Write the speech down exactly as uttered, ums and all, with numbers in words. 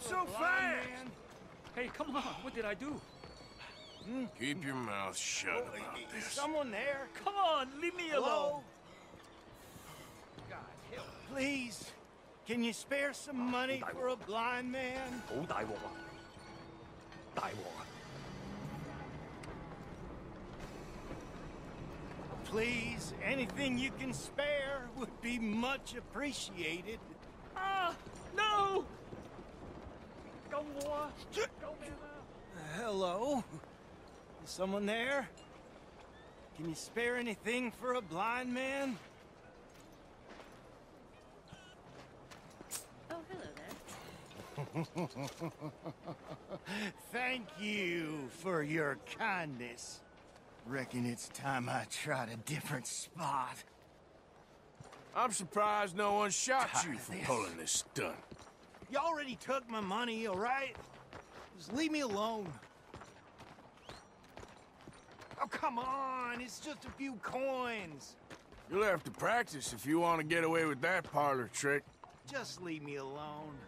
Not so fast! Man. Hey, come on, what did I do? Hmm? Keep your mouth shut oh, about is this. Someone there? Come on, leave me alone! Hello? God help. Please, can you spare some money for a blind man? Oh, die war. Die war. Please, anything you can spare would be much appreciated. Ah, no! Go more. Go uh, hello? Is someone there? Can you spare anything for a blind man? Oh, hello there. Thank you for your kindness. Reckon it's time I tried a different spot. I'm surprised no one shot Tired you for this. pulling this stunt. You already took my money, all right? Just leave me alone. Oh, come on. It's just a few coins. You'll have to practice if you want to get away with that parlor trick. Just leave me alone.